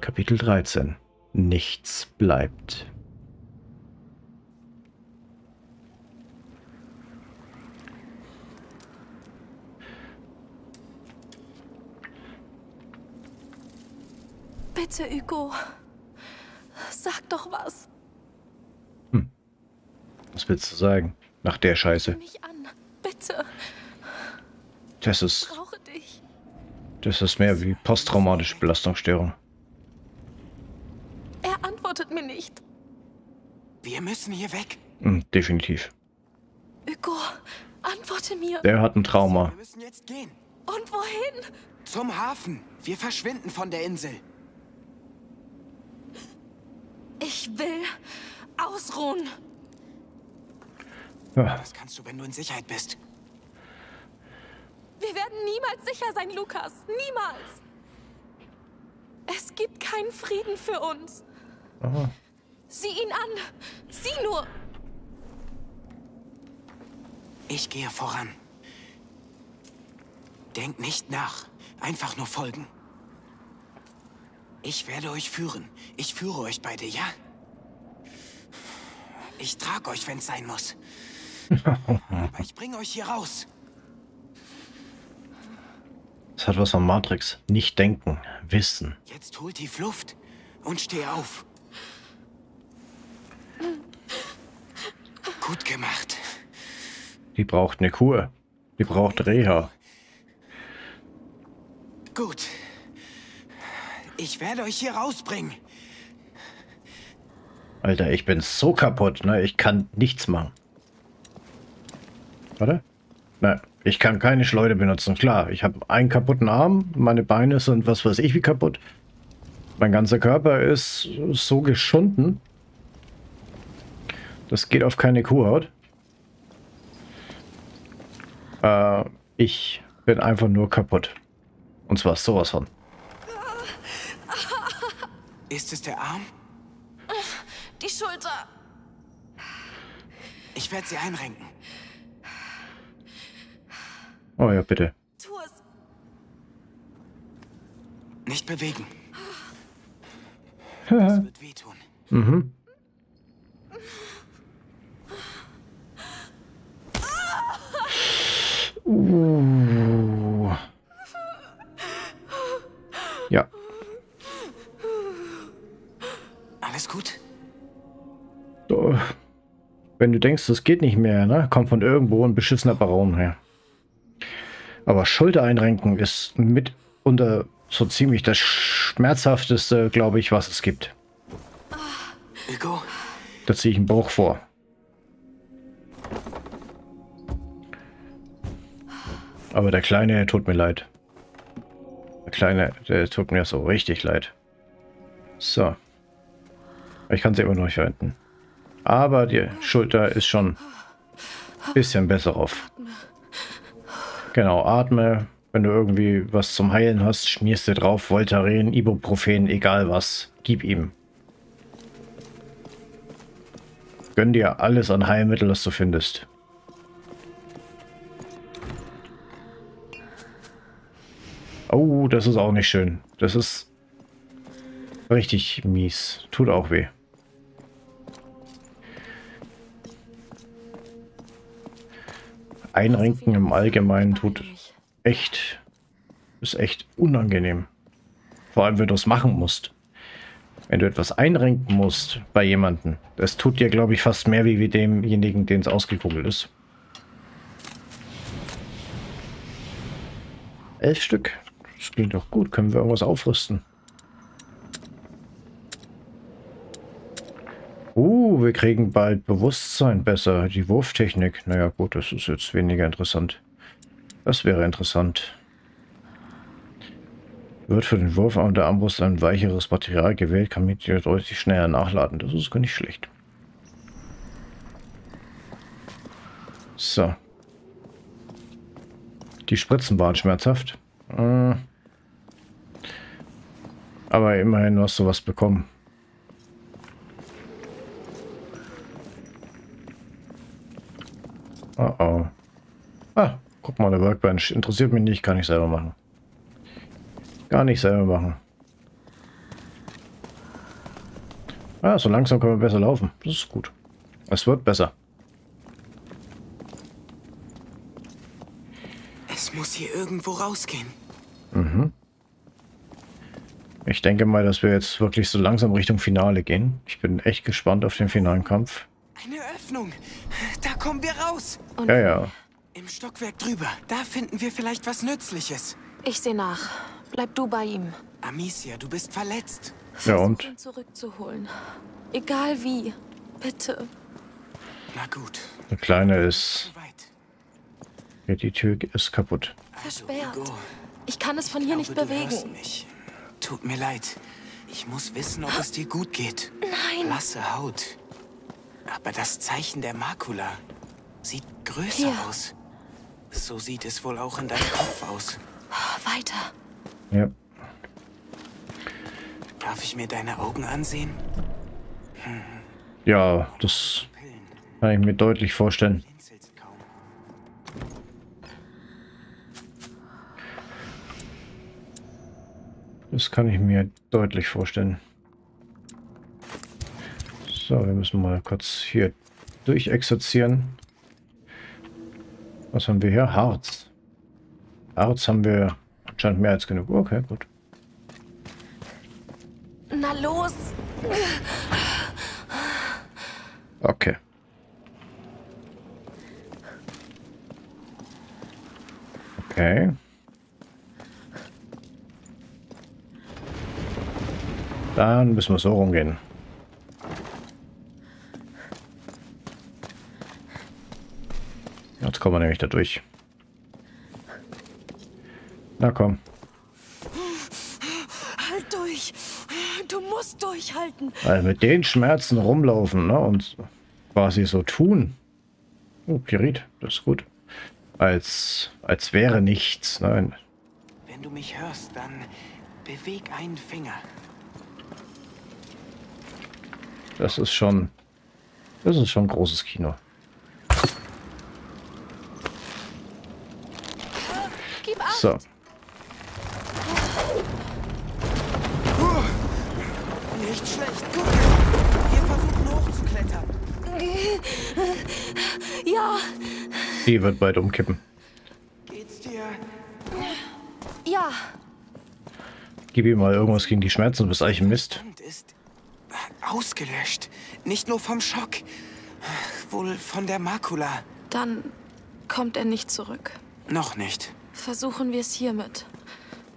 Kapitel 13. Nichts bleibt. Bitte, Hugo. Sag doch was. Was willst du sagen? Nach der Scheiße. Bitte mich an, bitte. Das ist... Ich brauche dich. Das ist mehr wie posttraumatische Belastungsstörung. Er antwortet mir nicht. Wir müssen hier weg. Definitiv. Hugo, antworte mir. Der hat ein Trauma. Wir müssen jetzt gehen. Und wohin? Zum Hafen. Wir verschwinden von der Insel. Ich will ausruhen. Ja. Das kannst du, wenn du in Sicherheit bist. Wir werden niemals sicher sein, Lukas. Niemals. Es gibt keinen Frieden für uns. Aha. Sieh ihn an. Sieh nur. Ich gehe voran. Denkt nicht nach. Einfach nur folgen. Ich werde euch führen. Ich führe euch beide, ja? Ich trage euch, wenn es sein muss. Aber ich bringe euch hier raus. Das hat was von Matrix. Nicht denken, wissen. Jetzt holt tief Luft und steh auf. Gut gemacht. Die braucht eine Kur. Die braucht Reha. Gut. Ich werde euch hier rausbringen. Alter, ich bin so kaputt, ne? Ich kann nichts machen. Warte. Nein, ich kann keine Schleuder benutzen. Klar, ich habe einen kaputten Arm, meine Beine sind was weiß ich wie kaputt. Mein ganzer Körper ist so geschunden. Das geht auf keine Kuhhaut. Ich bin einfach nur kaputt. Und zwar sowas von. Ist es der Arm? Die Schulter. Ich werde sie einrenken. Oh ja, bitte. Tu es. Nicht bewegen. Das wird wehtun. Mhm. Ja. Alles gut? Wenn du denkst, das geht nicht mehr, ne? Kommt von irgendwo ein beschissener Baron her. Aber Schulter einrenken ist mitunter so ziemlich das Schmerzhafteste, glaube ich, was es gibt. Hugo? Da ziehe ich einen Bauch vor. Aber der Kleine tut mir leid. Der Kleine, der tut mir so richtig leid. So. Ich kann sie immer noch nicht verwenden. Aber die Schulter ist schon ein bisschen besser auf. Genau, atme. Wenn du irgendwie was zum Heilen hast, schmierst du drauf. Voltaren, Ibuprofen, egal was. Gib ihm. Gönn dir alles an Heilmittel, das du findest. Oh, das ist auch nicht schön. Das ist richtig mies. Tut auch weh. Einrenken im Allgemeinen tut echt, ist echt unangenehm. Vor allem, wenn du es machen musst. Wenn du etwas einrenken musst bei jemandem, das tut dir, glaube ich, fast mehr wie demjenigen, den es ausgekugelt ist. 11 Stück. Das klingt doch gut. Können wir irgendwas aufrüsten? Wir kriegen bald Bewusstsein besser. Die Wurftechnik. Naja gut, das ist jetzt weniger interessant. Das wäre interessant. Wird für den Wurf an der Armbrust ein weicheres Material gewählt, kann mit dir deutlich schneller nachladen. Das ist gar nicht schlecht. So. Die Spritzen waren schmerzhaft. Aber immerhin hast du was bekommen. Oh oh. Ah, guck mal, der Workbench. Interessiert mich nicht, kann ich selber machen. Gar nicht selber machen. Ah, so langsam können wir besser laufen. Das ist gut. Es wird besser. Es muss hier irgendwo rausgehen. Mhm. Ich denke mal, dass wir jetzt wirklich so langsam Richtung Finale gehen. Ich bin echt gespannt auf den finalen Kampf. Eine Öffnung. Da kommen wir raus. Und ja, ja. Im Stockwerk drüber. Da finden wir vielleicht was Nützliches. Ich sehe nach. Bleib du bei ihm. Amicia, du bist verletzt. Ja, und? Versuch ihn zurückzuholen. Egal wie. Bitte. Na gut. Der Kleine ist... Ja, die Tür ist kaputt. Versperrt. Ich kann es von hier nicht bewegen. Tut mir leid. Ich muss wissen, ob es dir gut geht. Nein. Blasse Haut. Aber das Zeichen der Makula sieht größer aus. So sieht es wohl auch in deinem Kopf aus. Weiter. Ja. Darf ich mir deine Augen ansehen? Hm. Ja, das kann ich mir deutlich vorstellen. Das kann ich mir deutlich vorstellen. So, wir müssen mal kurz hier durchexerzieren. Was haben wir hier? Harz. Harz haben wir anscheinend mehr als genug. Okay, gut. Na los! Okay. Okay. Dann müssen wir so rumgehen. Jetzt kommen wir nämlich da durch. Na komm. Halt durch. Du musst durchhalten. Also mit den Schmerzen rumlaufen, ne? Und quasi so tun. Oh, Pirit, das ist gut. Als wäre nichts. Nein. Wenn du mich hörst, dann beweg einen Finger. Das ist schon großes Kino. So. Nicht schlecht. Wir versuchen hochzuklettern. Ja. Die wird bald umkippen. Geht's dir? Ja. Gib ihm mal irgendwas gegen die Schmerzen, bis Eichen Mist. Ausgelöscht. Nicht nur vom Schock. Wohl von der Makula. Dann kommt er nicht zurück. Noch nicht. Versuchen wir es hiermit.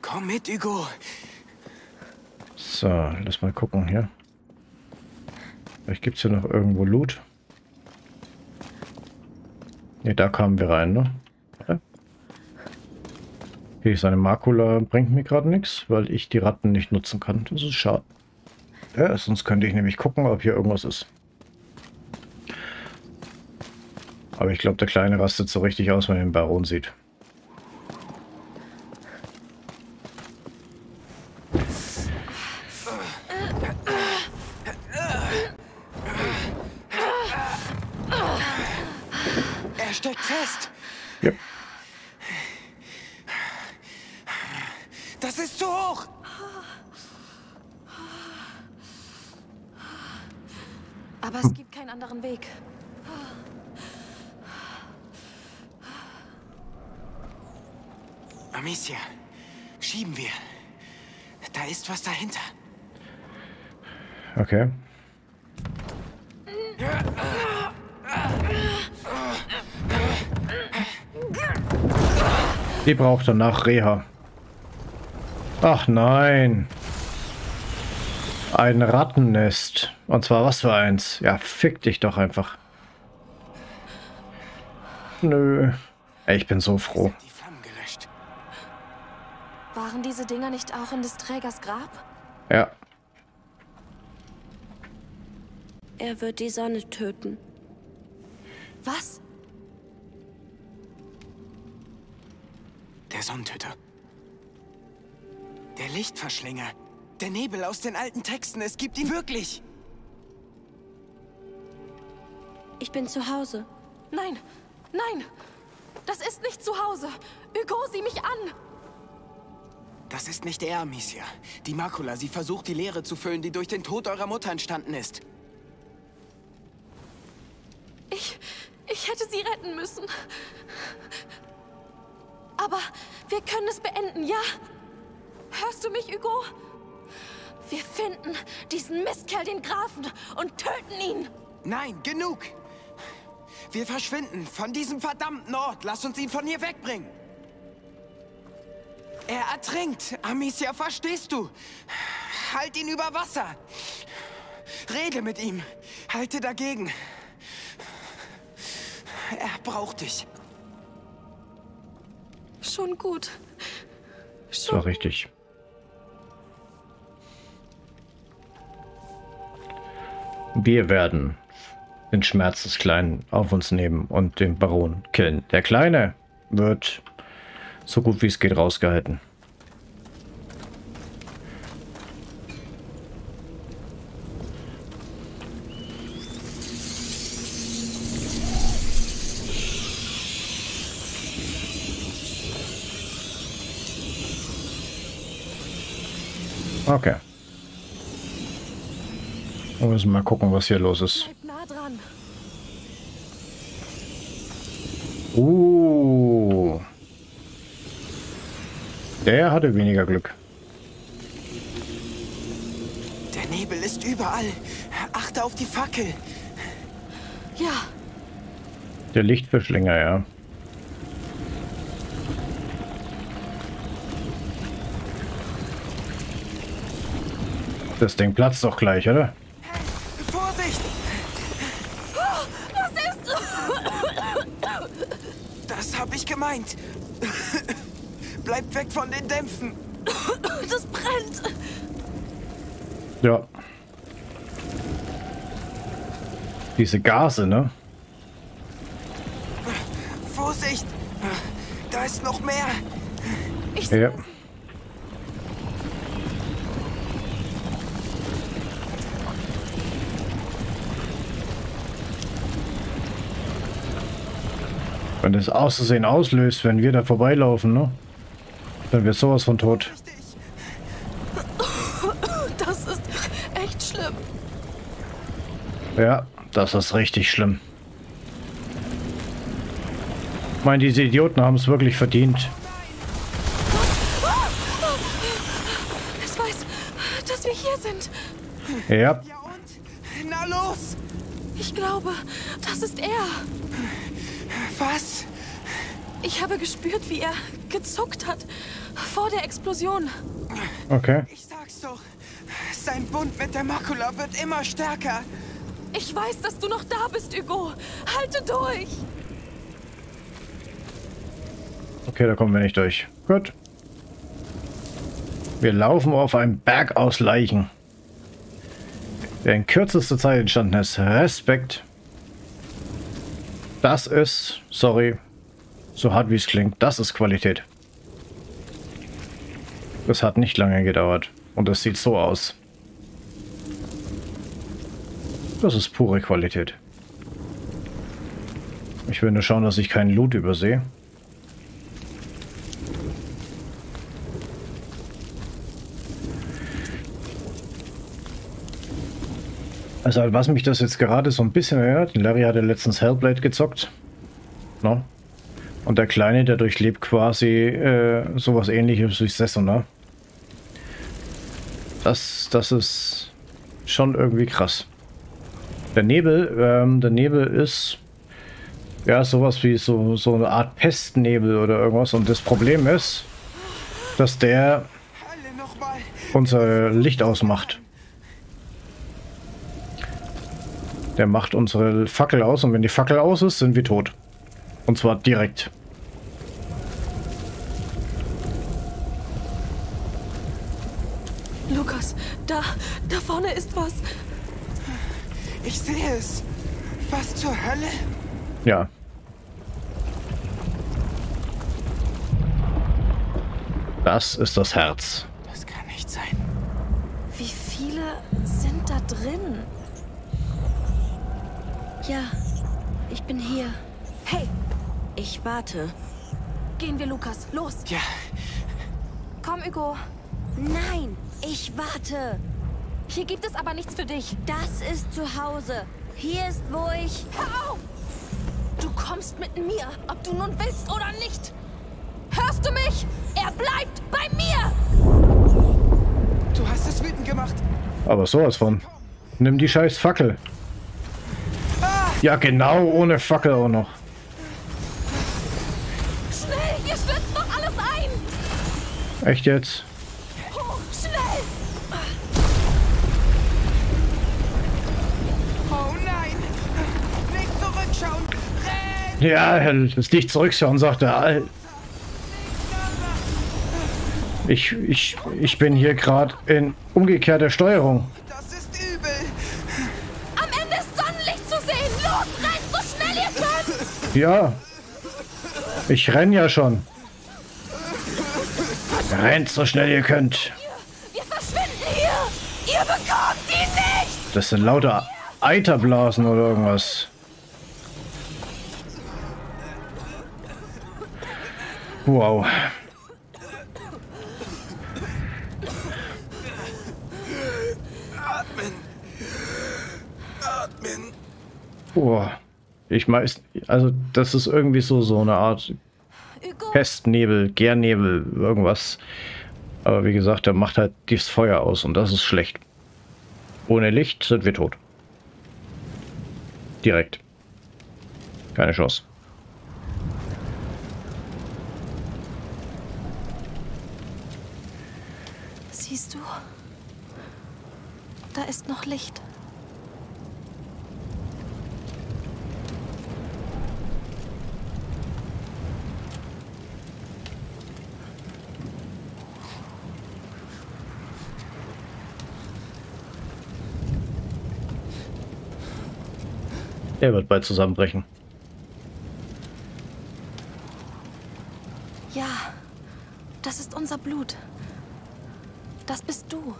Komm mit, Hugo. So, lass mal gucken hier. Vielleicht gibt es hier noch irgendwo Loot. Ne, da kamen wir rein, ne? Warte. Okay, seine Makula bringt mir gerade nichts, weil ich die Ratten nicht nutzen kann. Das ist schade. Ja, sonst könnte ich nämlich gucken, ob hier irgendwas ist. Aber ich glaube, der Kleine rastet so richtig aus, wenn er den Baron sieht. Er steckt fest. Ja. Das ist zu hoch. Aber es gibt keinen anderen Weg. Amicia, schieben wir. Da ist was dahinter. Okay. Die braucht danach Reha. Ach nein. Ein Rattennest. Und zwar was für eins. Ja, fick dich doch einfach. Nö. Ey, ich bin so froh. Die Flammen gelöscht. Waren diese Dinger nicht auch in des Trägers Grab? Ja. Er wird die Sonne töten. Was? Der Sonnentöter. Der Lichtverschlinger. Der Nebel aus den alten Texten, es gibt ihn wirklich. Ich bin zu Hause. Nein, nein, das ist nicht zu Hause. Hugo, sieh mich an. Das ist nicht er, Amicia. Die Makula, sie versucht, die Leere zu füllen, die durch den Tod eurer Mutter entstanden ist. Ich hätte sie retten müssen. Aber wir können es beenden, ja? Hörst du mich, Hugo? Wir finden diesen Mistkerl, den Grafen, und töten ihn. Nein, genug! Wir verschwinden von diesem verdammten Ort. Lasst uns ihn von hier wegbringen. Er ertrinkt. Amicia, verstehst du? Halt ihn über Wasser. Rede mit ihm. Halte dagegen. Er braucht dich. Schon gut. Das war richtig. Wir werden den Schmerz des Kleinen auf uns nehmen und den Baron killen. Der Kleine wird so gut wie es geht rausgehalten. Okay. Wir müssen mal gucken, was hier los ist. Der hatte weniger Glück. Der Nebel ist überall. Achte auf die Fackel. Ja. Der Lichtverschlinger, ja. Das Ding platzt doch gleich, oder? Vorsicht! Was ist? Das habe ich gemeint. Bleibt weg von den Dämpfen. Das brennt. Ja. Diese Gase, ne? Vorsicht! Da ist noch mehr. Ich sehe. Ja. Wenn das auszusehen auslöst, wenn wir da vorbeilaufen, ne? Dann wird sowas von tot. Das ist echt schlimm. Ja, das ist richtig schlimm. Ich meine, diese Idioten haben es wirklich verdient. Es weiß, dass wir hier sind. Ja. Ja und? Na los! Ich glaube, das ist er. Was? Ich habe gespürt, wie er gezuckt hat vor der Explosion. Okay. Ich sag's doch. Sein Bund mit der Makula wird immer stärker. Ich weiß, dass du noch da bist, Hugo. Halte durch. Okay, da kommen wir nicht durch. Gut. Wir laufen auf einem Berg aus Leichen, der in kürzester Zeit entstanden ist. Respekt. Das ist, sorry, so hart wie es klingt, das ist Qualität. Das hat nicht lange gedauert und das sieht so aus. Das ist pure Qualität. Ich will nur schauen, dass ich keinen Loot übersehe. Also was mich das jetzt gerade so ein bisschen erinnert, Larry hatte letztens Hellblade gezockt, no? Und der Kleine, der durchlebt quasi sowas Ähnliches wie Sessona. Das ist schon irgendwie krass. Der Nebel ist ja sowas wie so eine Art Pestnebel oder irgendwas. Und das Problem ist, dass der unser Licht ausmacht. Der macht unsere Fackel aus und wenn die Fackel aus ist, sind wir tot. Und zwar direkt. Lukas, da vorne ist was. Ich sehe es. Was zur Hölle? Ja. Das ist das Herz. Das kann nicht sein. Wie viele sind da drin? Ja, ich bin hier. Hey, ich warte. Gehen wir, Lukas, los. Ja. Komm Komm, Hugo. Nein, ich warte. Hier gibt es aber nichts für dich. Das ist zu Hause. Hier ist, wo ich... Hör auf! Du kommst mit mir, ob du nun willst oder nicht. Hörst du mich? Er bleibt bei mir! Du hast es wütend gemacht. Aber sowas von. Nimm die scheiß Fackel. Ja genau, ohne Fackel auch noch. Schnell, hier stürzt doch alles ein! Echt jetzt? Hoch, schnell! Oh nein! Nicht zurückschauen! Renn! Ja, das nicht zurückschauen, sagt er. Ich bin hier gerade in umgekehrter Steuerung. Ja, ich renn ja schon. Rennt so schnell ihr könnt. Wir verschwinden hier. Ihr bekommt ihn nicht. Das sind lauter Eiterblasen oder irgendwas. Wow. Atmen. Atmen. Boah. Ich weiß, also das ist irgendwie so eine Art Pestnebel, Gärnebel, irgendwas. Aber wie gesagt, der macht halt tiefes Feuer aus und das ist schlecht. Ohne Licht sind wir tot. Direkt. Keine Chance. Siehst du? Da ist noch Licht. Er wird bald zusammenbrechen. Ja, das ist unser Blut. Das bist du.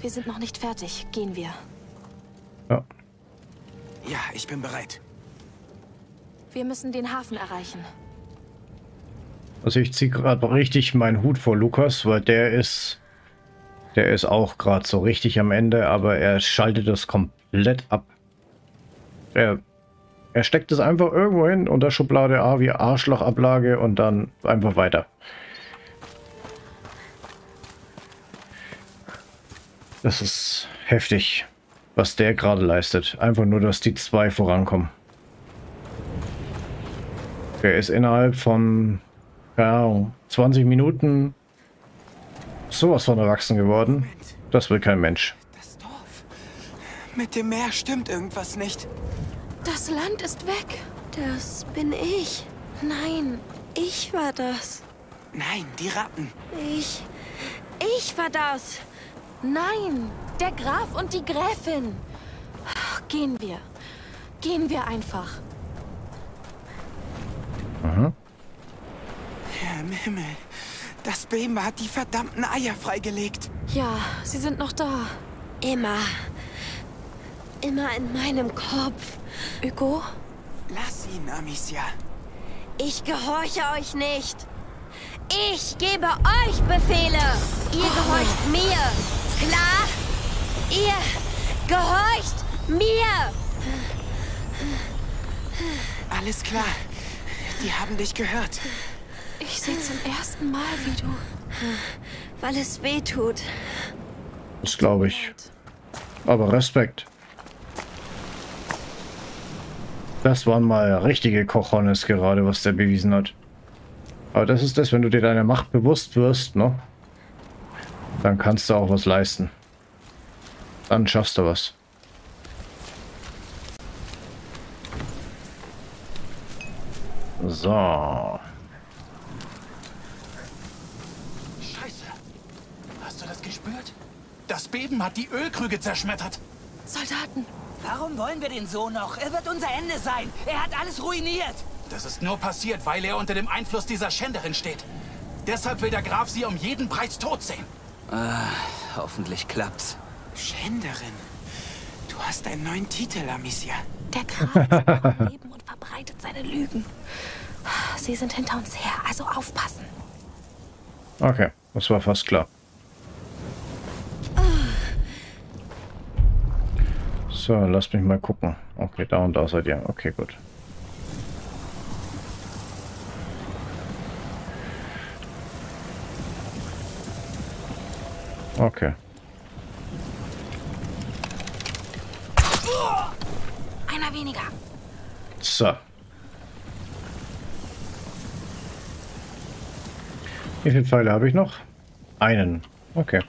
Wir sind noch nicht fertig. Gehen wir. Ja. Ja, ich bin bereit. Wir müssen den Hafen erreichen. Also ich ziehe gerade richtig meinen Hut vor Lukas, weil der ist auch gerade so richtig am Ende, aber er schaltet das komplett ab. Er steckt es einfach irgendwo hin unter Schublade A wie Arschlochablage und dann einfach weiter. Das ist heftig, was der gerade leistet. Einfach nur, dass die zwei vorankommen. Er ist innerhalb von 20 Minuten sowas von erwachsen geworden. Das will kein Mensch. Das Dorf. Mit dem Meer stimmt irgendwas nicht. Das Land ist weg. Das bin ich. Nein, ich war das. Nein, die Ratten. Ich war das. Nein. Der Graf und die Gräfin. Gehen wir. Gehen wir einfach. Mhm. Herr im Himmel. Das Bema hat die verdammten Eier freigelegt. Ja, sie sind noch da. Immer. Immer in meinem Kopf. Hugo? Lass ihn, Amicia. Ich gehorche euch nicht. Ich gebe euch Befehle. Ihr gehorcht mir. Klar? Ihr gehorcht mir! Alles klar. Die haben dich gehört. Ich sehe zum ersten Mal, wie du... Weil es weh tut. Das glaube ich. Aber Respekt. Das waren mal richtige Kochhornes gerade, was der bewiesen hat. Aber das ist das, wenn du dir deiner Macht bewusst wirst, ne? Dann kannst du auch was leisten. Dann schaffst du was. So. Scheiße. Hast du das gespürt? Das Beben hat die Ölkrüge zerschmettert. Soldaten. Warum wollen wir den so noch? Er wird unser Ende sein. Er hat alles ruiniert. Das ist nur passiert, weil er unter dem Einfluss dieser Schänderin steht. Deshalb will der Graf sie um jeden Preis tot sehen. Hoffentlich klappt's. Schänderin, du hast einen neuen Titel, Amicia. Der Graf ist Leben und verbreitet seine Lügen. Sie sind hinter uns her, also aufpassen. Okay, das war fast klar. So, lasst mich mal gucken. Okay, da und da seid ihr. Okay, gut. Okay. Einer weniger. So. Wie viele Pfeile habe ich noch? Einen. Okay.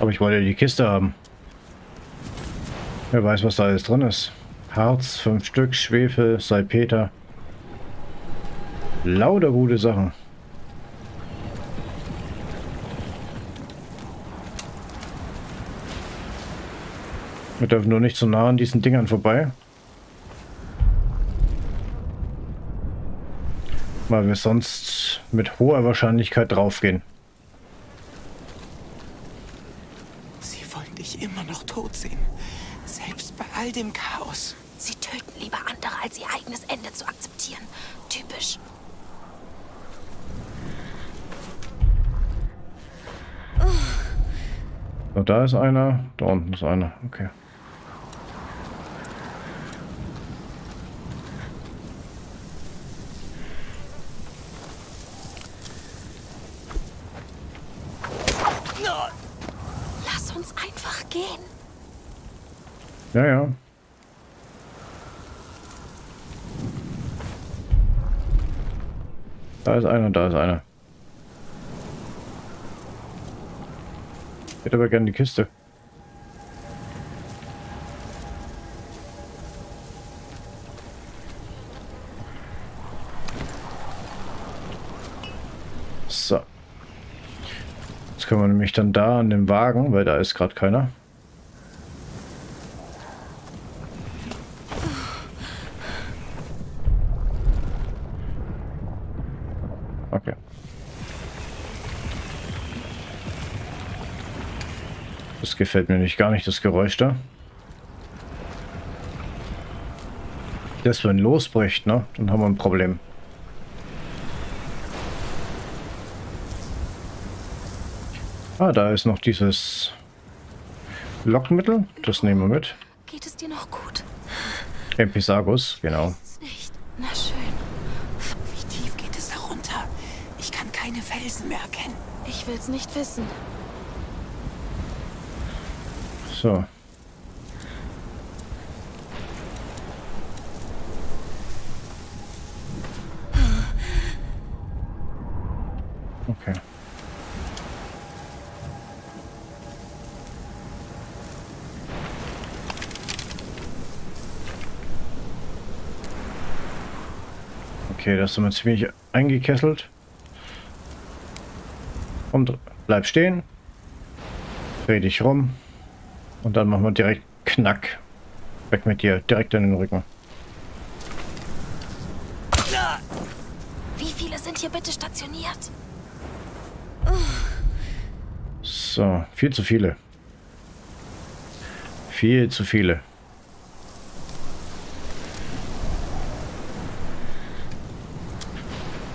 Aber ich wollte die Kiste haben. Wer weiß, was da alles drin ist. Harz, 5 Stück, Schwefel, Salpeter. Lauter gute Sachen. Wir dürfen nur nicht so nah an diesen Dingern vorbei. Weil wir sonst mit hoher Wahrscheinlichkeit draufgehen. Sie wollen dich immer noch tot sehen. Selbst bei all dem Chaos. Sie töten lieber andere, als ihr eigenes Ende zu akzeptieren. Typisch. So, da ist einer. Da unten ist einer. Okay. Lass uns einfach gehen. Ja, ja. Da ist einer, da ist einer. Ich hätte aber gerne die Kiste. So. Jetzt können wir nämlich dann da an den Wagen, weil da ist gerade keiner. Okay. Das gefällt mir nicht gar nicht, das Geräusch da. Das, wenn losbricht, ne? Dann haben wir ein Problem. Ah, da ist noch dieses Lockmittel. Das nehmen wir mit. Geht es dir noch gut? Empisagus, genau. Na schön. Wie tief geht es da runter? Ich kann keine Felsen mehr erkennen. Ich will's nicht wissen. So. Okay. Okay, das sind wir ziemlich eingekesselt. Und bleib stehen. Dreh dich rum. Und dann machen wir direkt Knack. Weg mit dir, direkt in den Rücken. Wie viele sind hier bitte stationiert? So, viel zu viele. Viel zu viele.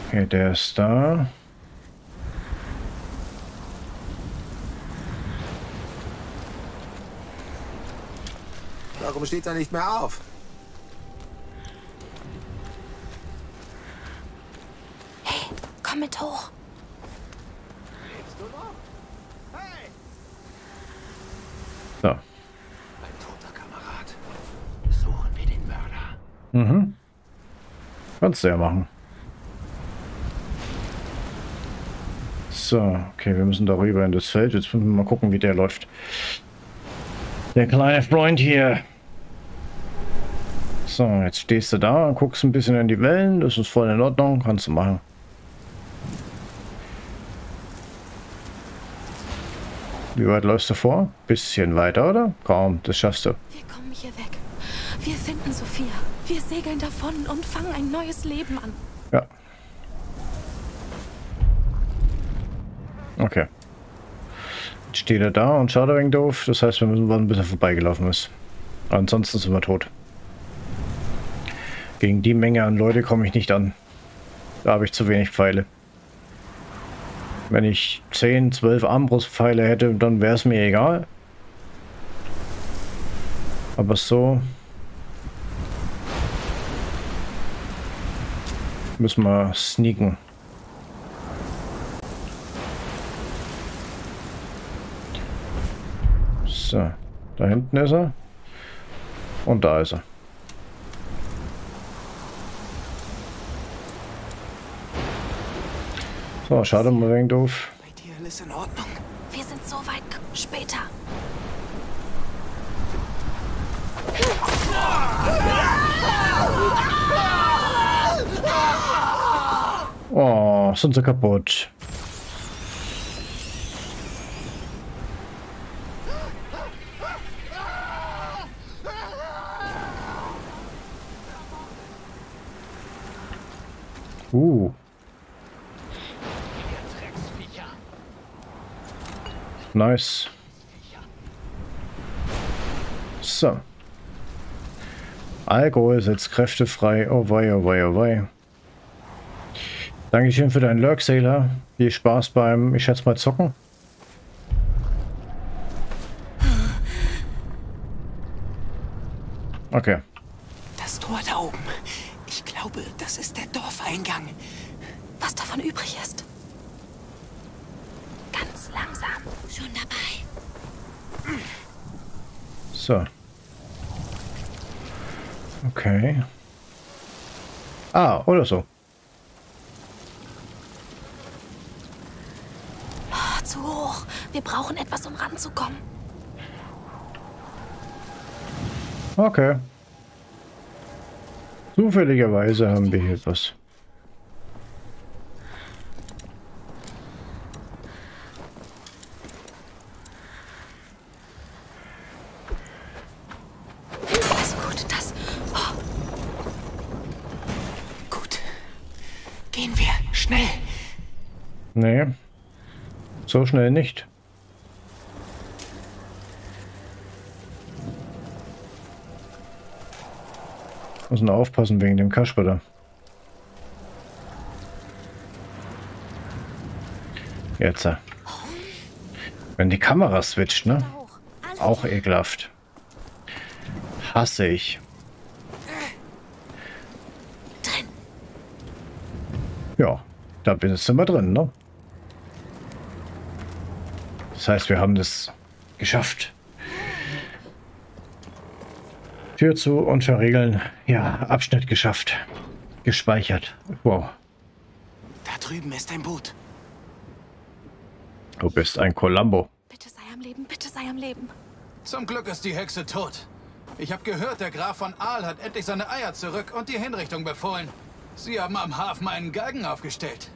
Okay, der ist da. Warum steht er nicht mehr auf? Hey, komm mit hoch. Lebst du noch? Hey! So. Mein toter Kamerad. Suchen wir den Mörder. Mhm. Kannst du ja machen. So, okay, wir müssen darüber in das Feld. Jetzt müssen wir mal gucken, wie der läuft. Der kleine Freund hier. So, jetzt stehst du da und guckst ein bisschen in die Wellen. Das ist voll in Ordnung. Kannst du machen. Wie weit läufst du vor? Bisschen weiter, oder? Komm, das schaffst du. Wir kommen hier weg. Wir finden Sophia. Wir segeln davon und fangen ein neues Leben an. Ja. Okay. Jetzt steht er da und schaut ein wenig doof. Das heißt, wir müssen warten, bis er vorbeigelaufen ist. Ansonsten sind wir tot. Gegen die Menge an Leute komme ich nicht an. Da habe ich zu wenig Pfeile. Wenn ich 10, 12 Armbrustpfeile hätte, dann wäre es mir egal. Aber so müssen wir sneaken. So, da hinten ist er. Und da ist er. So, schade, mal wegen doof. Bei dir alles in Ordnung. Wir sind so weit später. Oh, sind sie kaputt. Nice. So. Alkohol setzt Kräfte frei. Oh wei, oh wei, oh wei. Dankeschön für deinen Lurk, Sailor. Viel Spaß beim, ich schätze mal, Zocken. Okay. Das Tor da oben. Ich glaube, das ist der Dorfeingang. Was davon übrig ist. Ganz langsam. Schon dabei. So. Okay. Ah, oder so. Oh, zu hoch. Wir brauchen etwas, um ranzukommen. Okay. Zufälligerweise haben wir hier etwas. Nee, so schnell nicht. Muss nur aufpassen wegen dem Kasper da. Jetzt. Wenn die Kamera switcht, ne? Auch ekelhaft. Hasse ich. Ja, da sind wir drin, ne? Das heißt, wir haben das geschafft. Tür zu und verriegeln. Ja, Abschnitt geschafft. Gespeichert. Wow. Da drüben ist ein Boot. Du bist ein Columbo. Bitte sei am Leben, bitte sei am Leben. Zum Glück ist die Hexe tot. Ich habe gehört, der Graf von Aal hat endlich seine Eier zurück und die Hinrichtung befohlen. Sie haben am Hafen einen Galgen aufgestellt.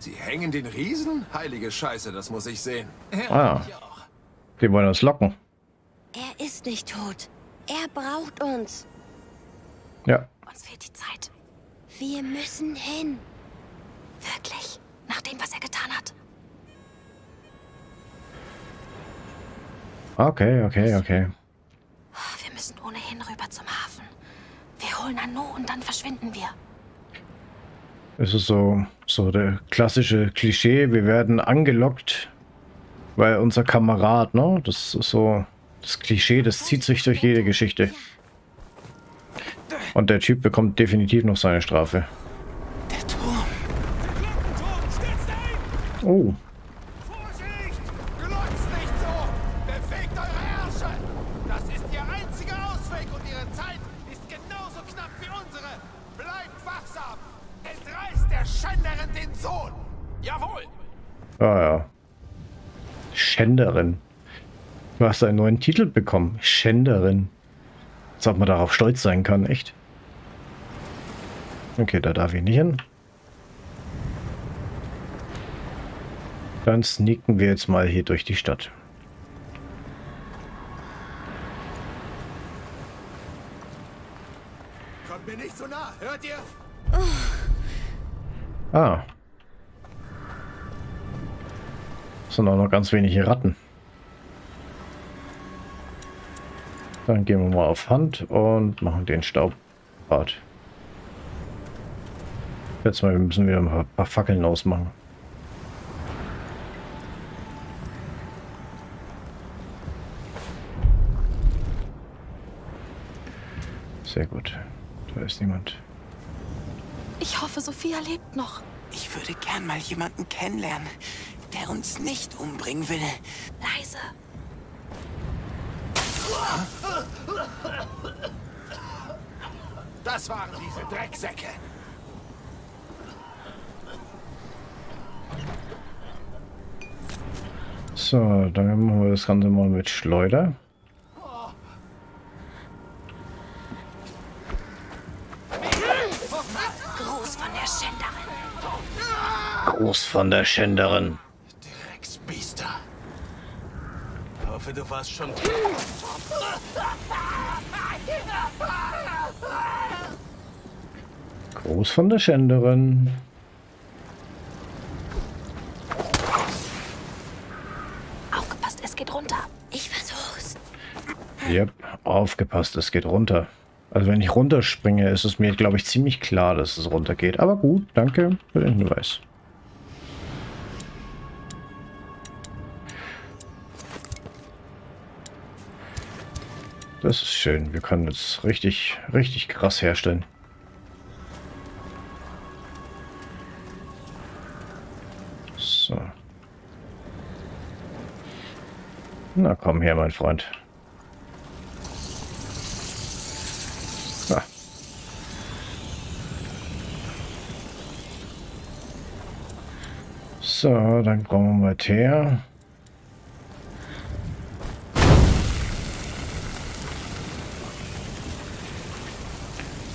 Sie hängen den Riesen? Heilige Scheiße, das muss ich sehen. Ah, die wollen uns locken. Er ist nicht tot. Er braucht uns. Ja. Uns fehlt die Zeit. Wir müssen hin. Wirklich, nach dem, was er getan hat. Okay, okay, okay. Wir müssen ohnehin rüber zum Hafen. Wir holen Anu und dann verschwinden wir. Es ist so der klassische Klischee, wir werden angelockt, weil unser Kamerad, ne? Das ist so das Klischee, das zieht sich durch jede Geschichte. Und der Typ bekommt definitiv noch seine Strafe. Der Turm. Oh. Vorsicht! Glotzt nicht so! Befegt eure Ärsche! Das ist ihr einziger Ausweg und ihre Zeit ist genauso knapp wie unsere! Bleibt wachsam! Reißt der Schänderin den Sohn! Jawohl! Ah ja. Schänderin. Du hast einen neuen Titel bekommen. Schänderin. Als ob man darauf stolz sein kann, echt. Okay, da darf ich nicht hin. Dann sneaken wir jetzt mal hier durch die Stadt. zu nah, hört ihr? Ah. Das sind auch noch ganz wenige Ratten. Dann gehen wir mal auf Hand und machen den Staubbad. Jetzt mal, wir müssen wieder ein paar Fackeln ausmachen. Sehr gut. Da ist niemand. Ich hoffe, Sophia lebt noch. Ich würde gern mal jemanden kennenlernen, der uns nicht umbringen will. Leise. Das waren diese Drecksäcke. So, dann machen wir das Ganze mal mit Schleuder. Gruß von der Schänderin. Gruß von der Schänderin. Drecksbiester. Ich hoffe, du warst schon... Gruß von der Schänderin. Aufgepasst, es geht runter. Ich versuch's. Yep, aufgepasst, es geht runter. Also wenn ich runterspringe, ist es mir, glaube ich, ziemlich klar, dass es runtergeht. Aber gut, danke für den Hinweis. Das ist schön. Wir können jetzt richtig, richtig krass herstellen. So. Na komm her, mein Freund. So, dann kommen wir mit her.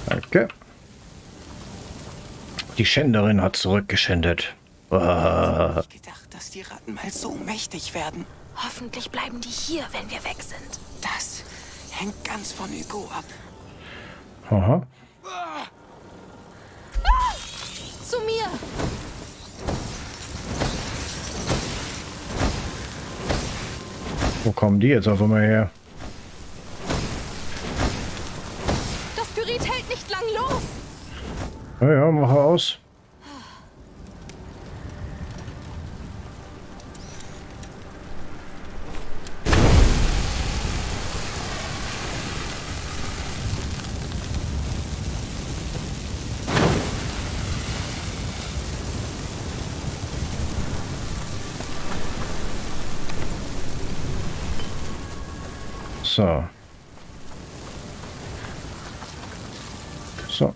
Danke. Die Schänderin hat zurückgeschändet. Ich hätte nicht gedacht, dass die Ratten mal so mächtig werden. Hoffentlich bleiben die hier, wenn wir weg sind. Das hängt ganz von Hugo ab. Aha. Ah! Zu mir! Wo kommen die jetzt auf einmal her? Das Pyrit hält nicht lang los. Naja, mache aus. So. So.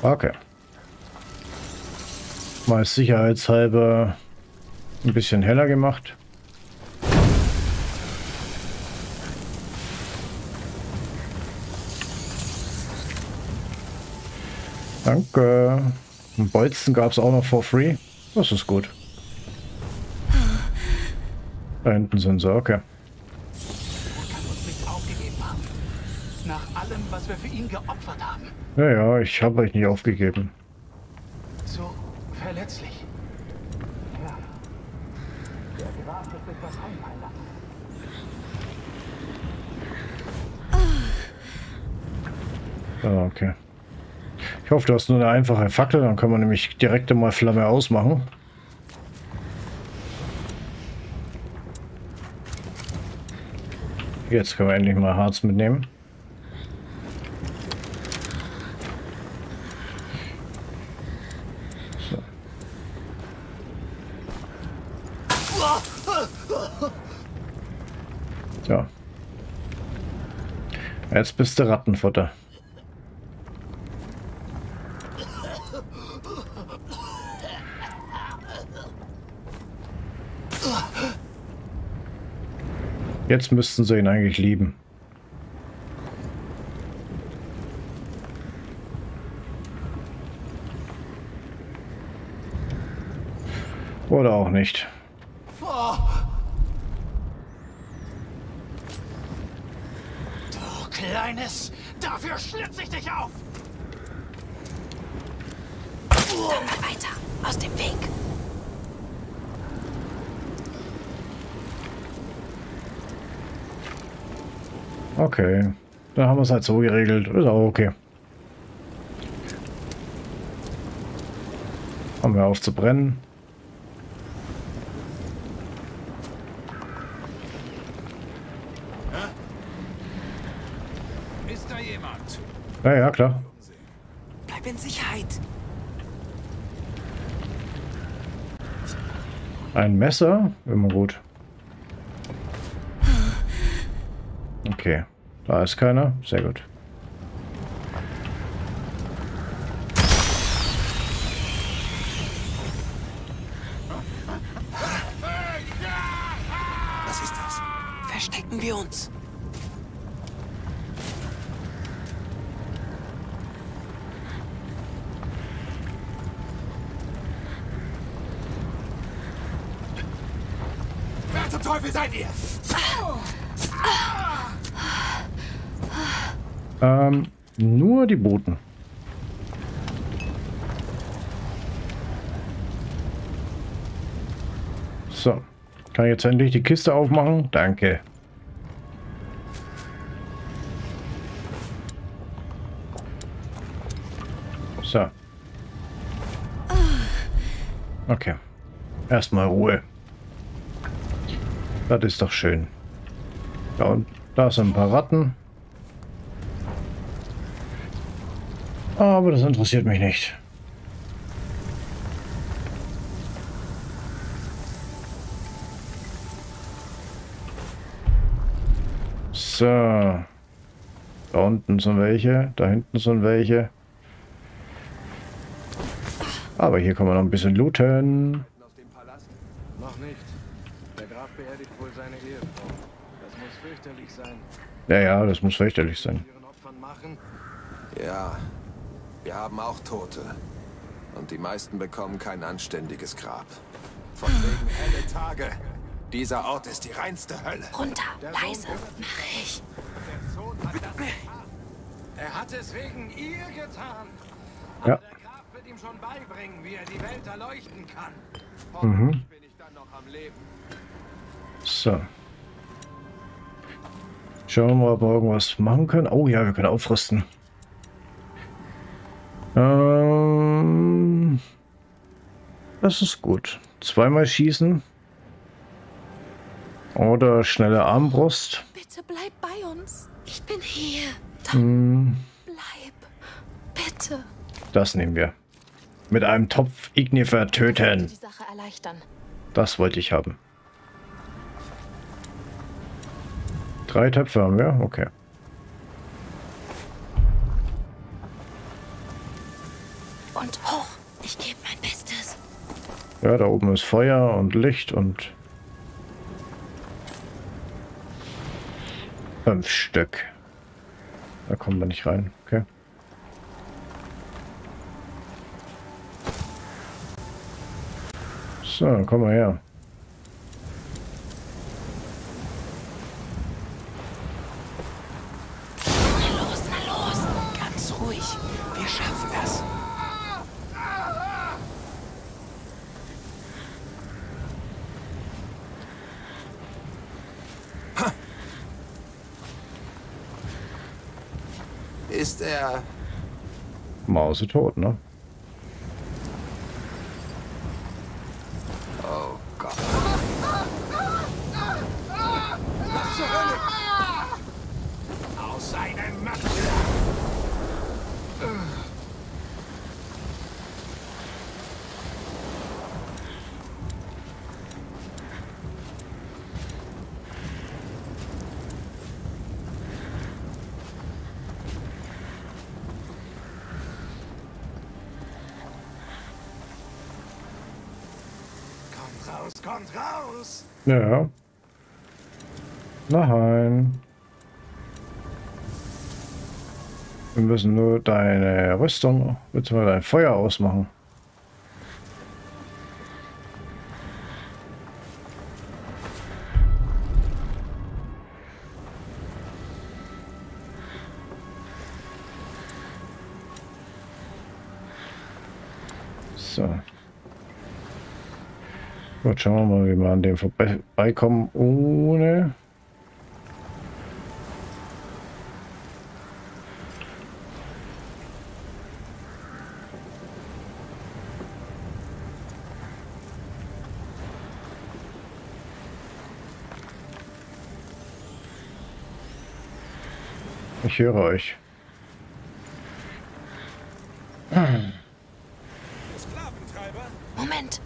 Okay. Mal sicherheitshalber ein bisschen heller gemacht. Danke. Einen Bolzen gab es auch noch for free. Das ist gut. Da hinten sind sie, okay. Nach allem, was wir für ihn geopfert haben. Naja, ich habe euch nicht aufgegeben. So verletzlich. Ja. Der Graf wird etwas einmal lassen. Ah, okay. Ich hoffe, du hast nur eine einfache Fackel, dann können wir nämlich direkt mal Flamme ausmachen. Jetzt können wir endlich mal Harz mitnehmen. Ja. Jetzt bist du Rattenfutter. Jetzt müssten sie ihn eigentlich lieben. Oder auch nicht. Kleines, dafür Da schlitze ich dich auf! Dann mal weiter. Aus dem Weg. Okay. Dann haben wir es halt so geregelt. Ist auch okay. Haben wir auf zu brennen. Ist da jemand? Ja, klar. Bleib in Sicherheit. Ein Messer? Immer gut. Okay. Da ist keiner. Sehr gut. Was ist das? Verstecken wir uns. Wer zum Teufel seid ihr? Nur die Boten. So. Kann ich jetzt endlich die Kiste aufmachen? Danke. So. Okay. Erstmal Ruhe. Das ist doch schön. Ja, und da sind ein paar Ratten. Aber das interessiert mich nicht. So. Da unten sind welche, da hinten sind welche. Aber hier kann man noch ein bisschen looten. Noch nicht. Der Graf beerdigt wohl seine Ehefrau. Das muss fürchterlich sein. Ja, das muss fürchterlich sein. Ja. Wir haben auch Tote. Und die meisten bekommen kein anständiges Grab. Von wegen helle Tage. Dieser Ort ist die reinste Hölle. Runter, leise, mach ich. Der Sohn hat das getan. Er hat es wegen ihr getan. Aber der Graf wird ihm schon beibringen, wie er die Welt erleuchten kann. Hoffentlich bin ich dann noch am Leben. So. Schauen wir mal, ob wir irgendwas machen können. Oh ja, wir können aufrüsten. Das ist gut. Zweimal schießen. Oder schnelle Armbrust. Bitte bleib bei uns. Ich bin hier. Bleib. Bitte. Das nehmen wir. Mit einem Topf Ignifer töten. Die Sache erleichtern. Das wollte ich haben. 3 Töpfe haben wir? Okay. Und hoch. Ich gebe mein Bestes. Ja, da oben ist Feuer und Licht und 5 Stück. Da kommen wir nicht rein. Okay. So, komm mal her. Na los. Ganz ruhig. Wir schaffen das. Ist er... mausetot, ne? Oh Gott. Was zur Hölle? Aus seinem Matten! Kommt raus! Ja. Nein. Wir müssen nur deine Rüstung bzw. dein Feuer ausmachen. So. Gut, schauen wir mal, wie wir an dem vorbeikommen ohne. Ich höre euch. Moment.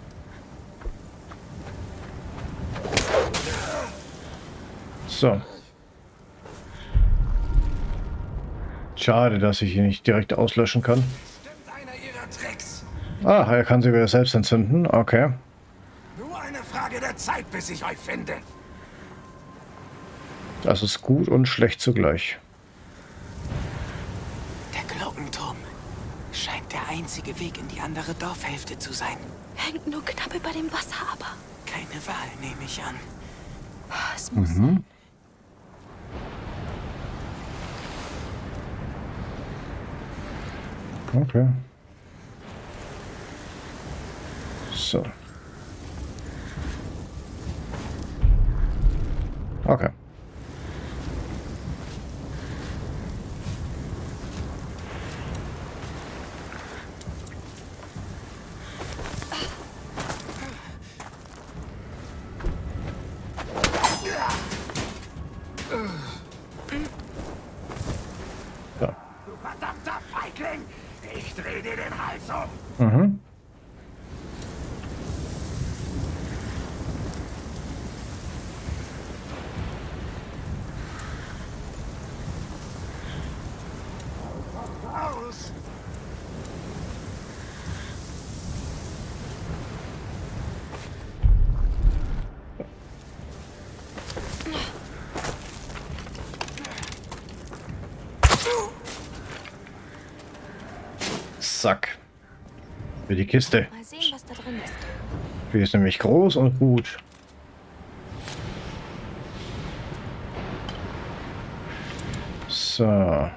So. Schade, dass ich ihn nicht direkt auslöschen kann. Ah, er kann sie wieder selbst entzünden. Okay. Nur eine Frage der Zeit, bis ich euch finde. Das ist gut und schlecht zugleich. Der einzige Weg in die andere Dorfhälfte zu sein. Hängt nur knapp über dem Wasser, aber... Keine Wahl, nehme ich an. Es muss... Okay. So. Okay. Sack. Für die Kiste. Mal sehen, was da drin ist. Die ist nämlich groß und gut. So.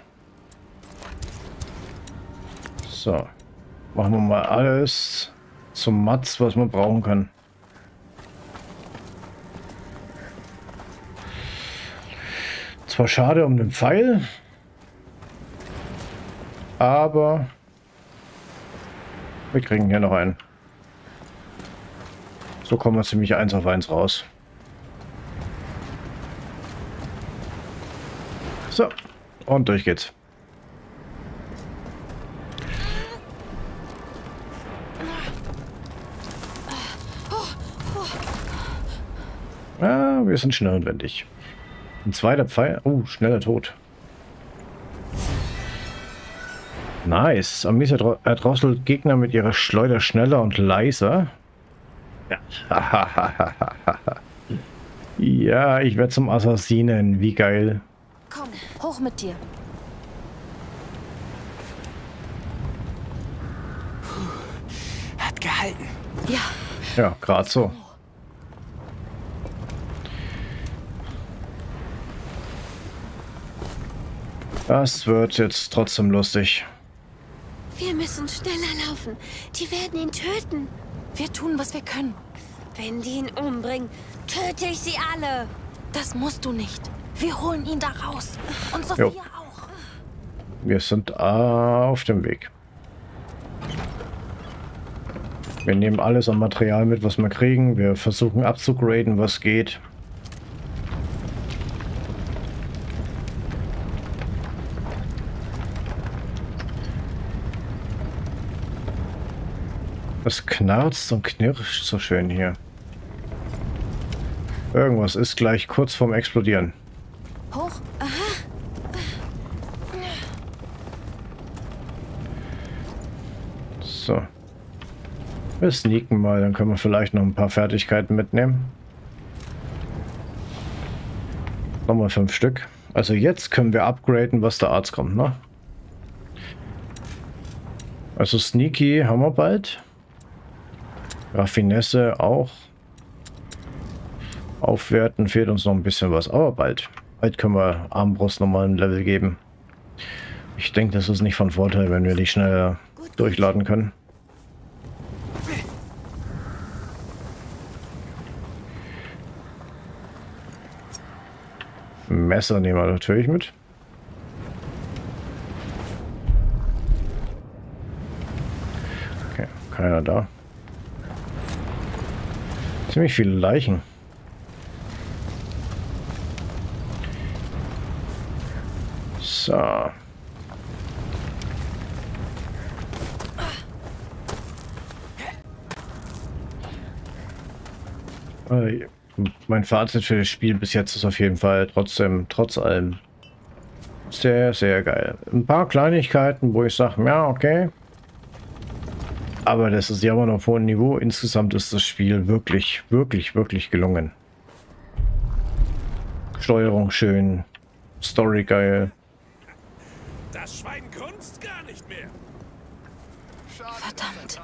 So. Machen wir mal alles zum Matz, was man brauchen kann. Zwar schade um den Pfeil, aber... Wir kriegen hier noch einen. So kommen wir ziemlich 1 auf 1 raus. So, und durch geht's. Ja, wir sind schnell und wendig. Ein zweiter Pfeil. Oh, schneller Tod. Nice. Amicia erdrosselt Gegner mit ihrer Schleuder schneller und leiser. Ja, ja, ich werde zum Assassinen. Wie geil. Komm, hoch mit dir. Puh, hat gehalten. Ja. Ja, gerade so. Das wird jetzt trotzdem lustig. Wir müssen schneller laufen. Die werden ihn töten. Wir tun, was wir können. Wenn die ihn umbringen, töte ich sie alle. Das musst du nicht. Wir holen ihn da raus. Und Sophia auch. Wir sind auf dem Weg. Wir nehmen alles an Material mit, was wir kriegen. Wir versuchen abzugraden, was geht. Es knarzt und knirscht so schön hier. Irgendwas ist gleich kurz vorm Explodieren. Hoch. Aha. So. Wir sneaken mal, dann können wir vielleicht noch ein paar Fertigkeiten mitnehmen. Nochmal 5 Stück. Also jetzt können wir upgraden, was der Arzt kommt, ne? Also Sneaky haben wir bald. Raffinesse auch. Aufwerten fehlt uns noch ein bisschen was, aber bald. Bald können wir Armbrust nochmal ein Level geben. Ich denke, das ist nicht von Vorteil, wenn wir die schneller durchladen können. Messer nehmen wir natürlich mit. Okay, keiner da. Ziemlich viele Leichen. So. Mein Fazit für das Spiel bis jetzt ist auf jeden Fall trotzdem, trotz allem, sehr, sehr geil. Ein paar Kleinigkeiten, wo ich sage, ja, okay. Aber das ist ja immer noch auf hohem Niveau. Insgesamt ist das Spiel wirklich, wirklich, wirklich gelungen. Steuerung schön, Story geil. Das Schwein grunzt gar nicht mehr. Verdammt.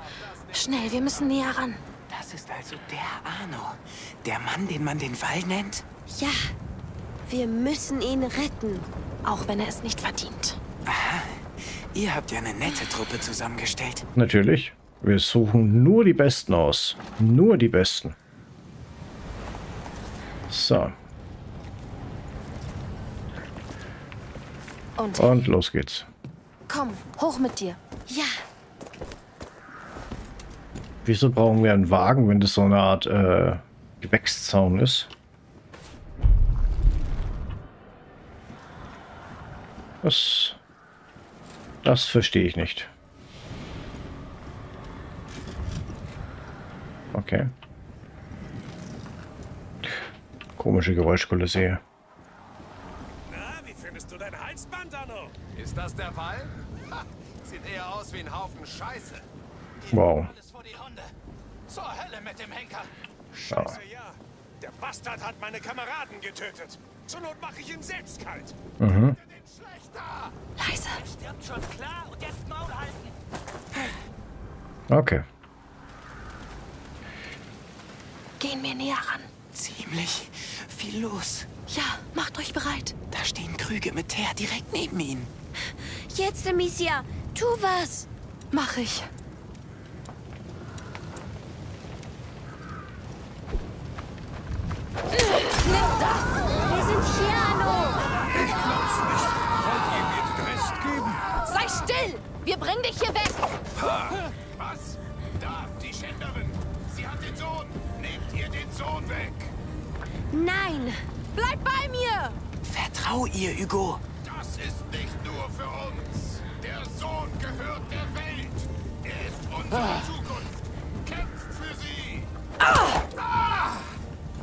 Schnell, wir müssen näher ran. Das ist also der Arno. Der Mann, den man den Wall nennt? Ja. Wir müssen ihn retten. Auch wenn er es nicht verdient. Aha. Ihr habt ja eine nette Truppe zusammengestellt. Natürlich. Wir suchen nur die Besten aus. Nur die Besten. So. Und los geht's. Komm, hoch mit dir. Ja. Wieso brauchen wir einen Wagen, wenn das so eine Art Gewächszaun ist? Das verstehe ich nicht. Okay. Komische Geräuschkulisse hier. Na, wie findest du dein Halsband, Arno? Ist das der Fall? Ha, sieht eher aus wie ein Haufen Scheiße. Wow. Alles vor die Hunde. Zur Hölle mit dem Henker. Scheiße, ja. Der Bastard hat meine Kameraden getötet. Zur Not mache ich ihn selbst kalt. Mhm. Leise. Er stirbt schon, klar, und jetzt Maul halten. Okay. Gehen wir näher ran. Ziemlich viel los. Ja, macht euch bereit. Da stehen Krüge mit Teer direkt neben ihnen. Jetzt, Amicia, tu was. Mach ich. Wir bringen dich hier weg! Was? Da, die Schänderin! Sie hat den Sohn! Nehmt ihr den Sohn weg! Nein! Bleib bei mir! Vertrau ihr, Hugo! Das ist nicht nur für uns! Der Sohn gehört der Welt! Er ist unsere Zukunft! Kämpft für sie!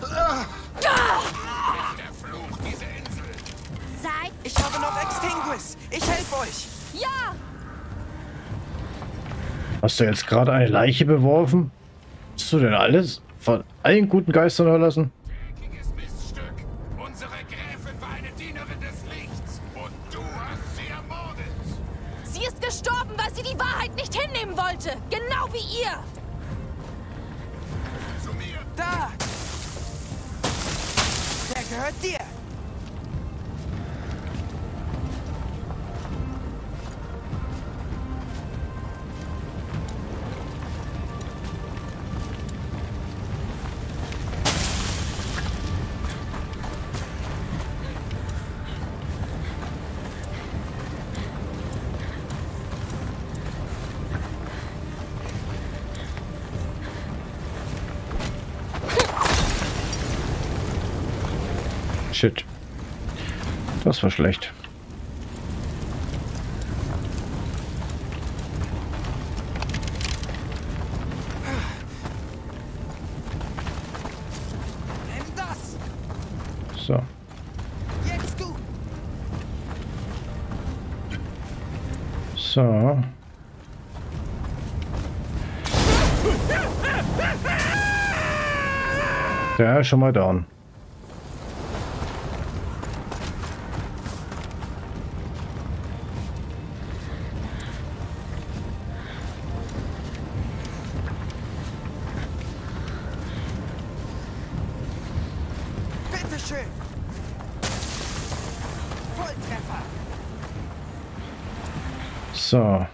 Das ist der Fluch dieser Insel! Ich habe noch Extinguis! Ich helfe euch! Ja! Hast du jetzt gerade eine Leiche beworfen? Hast du denn alles von allen guten Geistern überlassen? Dreckiges Miststück. Unsere Gräfin war eine Dienerin des Lichts und du hast sie ermordet. Sie ist gestorben, weil sie die Wahrheit nicht hinnehmen wollte. Genau wie ihr. Zu mir. Da. Der gehört dir. Shit. Das war schlecht. So. So. Der ist schon mal down. So.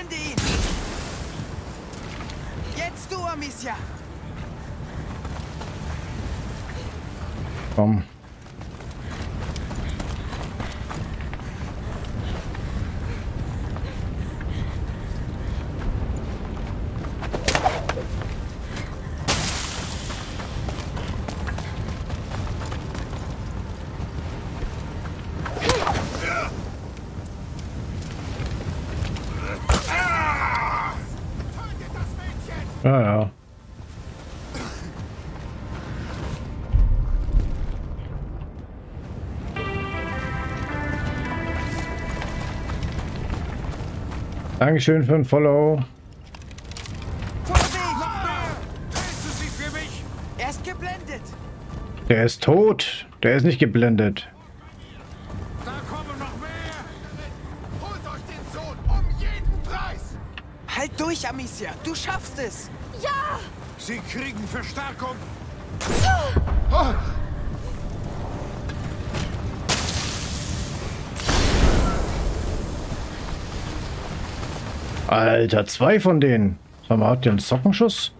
Blende ihn! Jetzt du, Amicia! Komm. Dankeschön für ein Follow. Er ist geblendet. Der ist tot. Der ist nicht geblendet. Da kommen noch mehr. Holt euch den Sohn um jeden Preis. Halt durch, Amicia. Du schaffst es. Ja. Sie kriegen Verstärkung. Oh. Alter, 2 von denen. Sag mal, habt ihr einen Sockenschuss?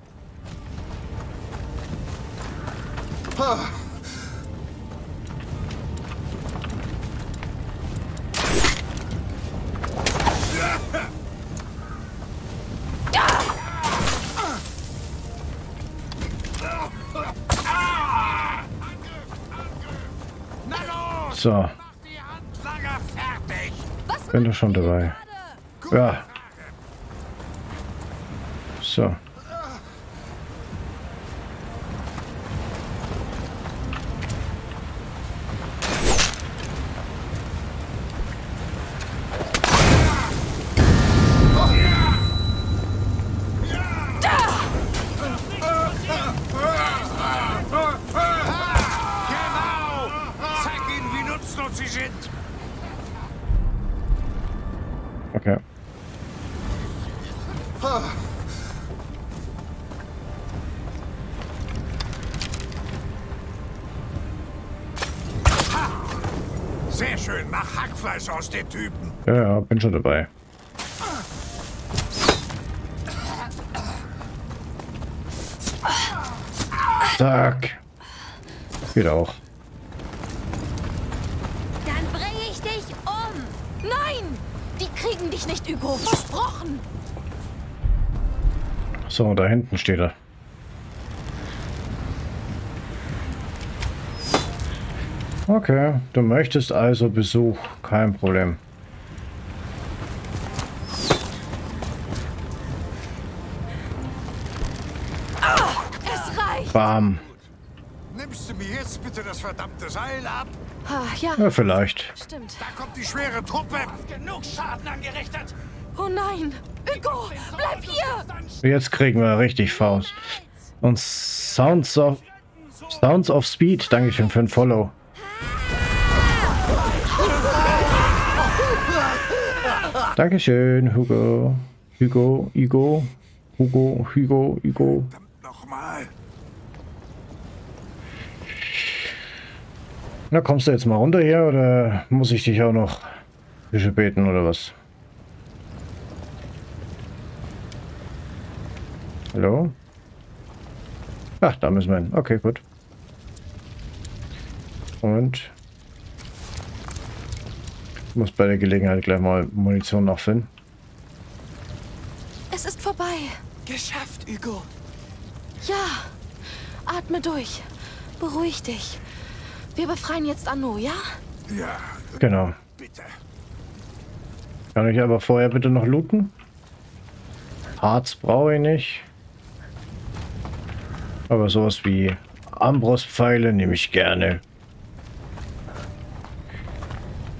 So. Bin doch schon dabei. Ja. So. Sehr schön, mach Hackfleisch aus den Typen. Ja, bin schon dabei. Zack. Geht auch. Dann bringe ich dich um. Nein, die kriegen dich nicht, Hugo. Versprochen. So, da hinten steht er. Okay, du möchtest also Besuch, kein Problem. Es reicht. Bam. Nimmst du mir jetzt bitte das verdammte Seil ab? Ja. Ja, vielleicht. Stimmt. Da kommt die schwere Truppe. Genug Schaden angerichtet. Oh nein, Hugo, bleib hier. Jetzt kriegen wir richtig Faust. Und Sounds of Speed, dankeschön für ein Follow. Dankeschön, Hugo. Hugo. Nochmal. Na, kommst du jetzt mal runter hier oder muss ich dich auch noch Fische beten oder was? Hallo? Ach, da müssen wir hin. Okay, gut. Und ich muss bei der Gelegenheit gleich mal Munition noch finden. Es ist vorbei. Geschafft, Hugo. Ja. Atme durch. Beruhig dich. Wir befreien jetzt Anno, ja? Ja. Genau. Bitte. Kann ich aber vorher bitte noch looten? Harz brauche ich nicht. Aber sowas wie Armbrustpfeile nehme ich gerne.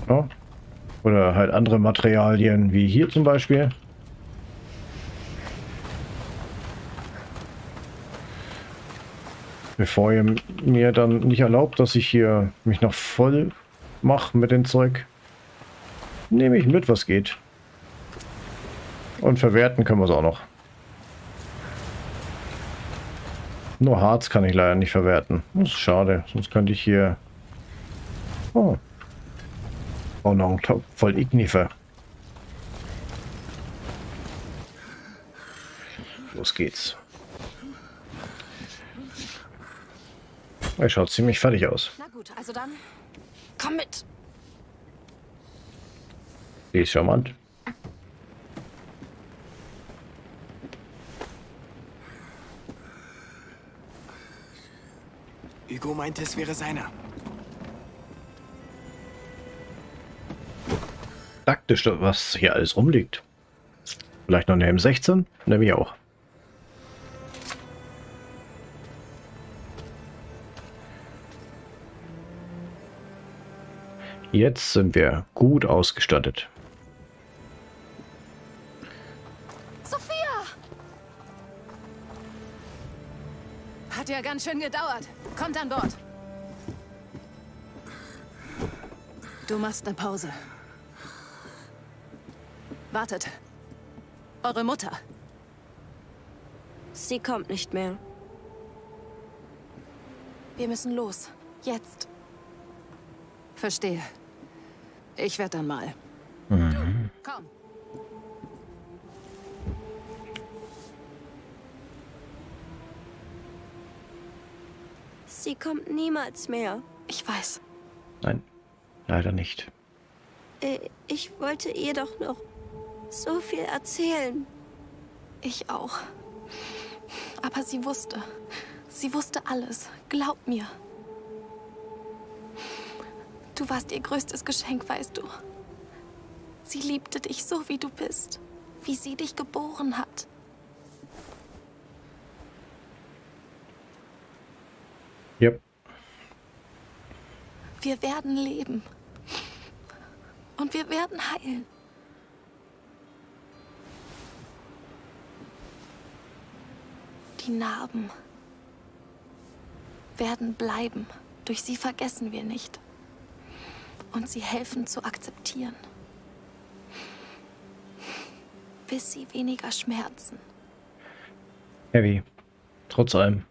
Oh. Oder halt andere Materialien, wie hier zum Beispiel. Bevor ihr mir dann nicht erlaubt, dass ich hier mich noch voll mache mit dem Zeug, nehme ich mit, was geht. Und verwerten können wir es auch noch. Nur Harz kann ich leider nicht verwerten. Das ist schade, sonst könnte ich hier... Oh. Oh, noch ein Topf voll Ignifer. Los geht's. Er schaut ziemlich fertig aus. Na gut, also dann komm mit. Die ist charmant. Hugo meinte, es wäre seiner. Praktisch, was hier alles rumliegt. Vielleicht noch eine M16? Nehme ich auch. Jetzt sind wir gut ausgestattet. Sophia! Hat ja ganz schön gedauert. Kommt an Bord. Du machst eine Pause. Wartet. Eure Mutter. Sie kommt nicht mehr. Wir müssen los. Jetzt. Verstehe. Ich werde dann mal. Mhm. Du, komm. Sie kommt niemals mehr. Ich weiß. Nein, leider nicht. Ich wollte ihr doch noch so viel erzählen. Ich auch. Aber sie wusste. Sie wusste alles. Glaub mir. Du warst ihr größtes Geschenk, weißt du. Sie liebte dich so, wie du bist, wie sie dich geboren hat. Yep. Wir werden leben. Und wir werden heilen. Die Narben werden bleiben. Durch sie vergessen wir nicht. Und sie helfen zu akzeptieren. Bis sie weniger schmerzen. Heavy. Trotz allem.